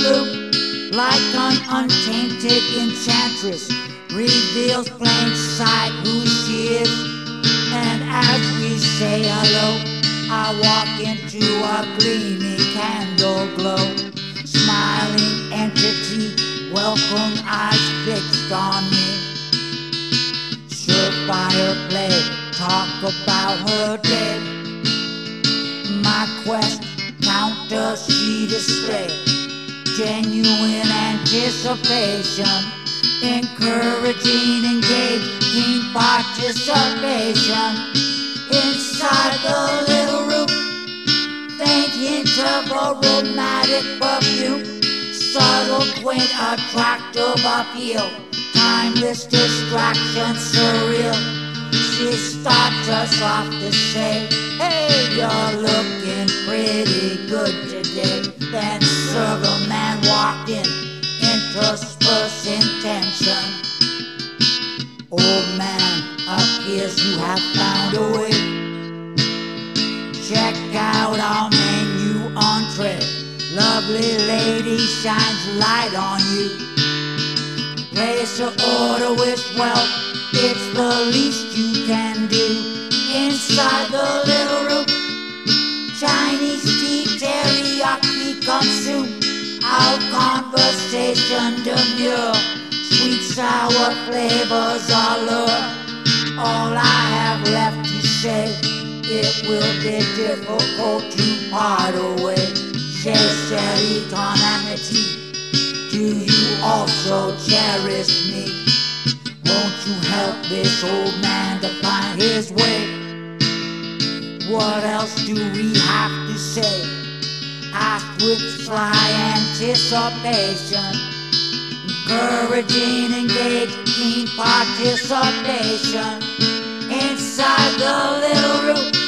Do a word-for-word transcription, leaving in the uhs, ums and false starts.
loop, like an untainted enchantress, reveals plain sight who she is. And as we say hello, I walk into a gleamy candle glow, smiling entity, welcome eyes fixed on me. Surefire play, talk about her day. My quest, counter, she display. Genuine anticipation, encouraging, engage, keen participation. Inside the little room, faint hint of aromatic perfume, subtle, quaint, attractive appeal, timeless distraction, surreal. She starts us off to say, hey, you're looking pretty good today. Then several men walked in, intersperse intention. Old man, appears you have found a way. Check out our menu entree. Lovely lady shines light on you. Place your order with wealth, it's the least you can do. Inside the little room, Chinese tea, teriyaki consume. Our conversation demure, sweet sour flavors allure. All I have left to say, it will be difficult to part away. Cherish on amity. Do you also cherish me? Won't you help this old man to find his way? What else do we have to say? Asked with sly anticipation, encouraging, engaged, keen participation. Inside the little room,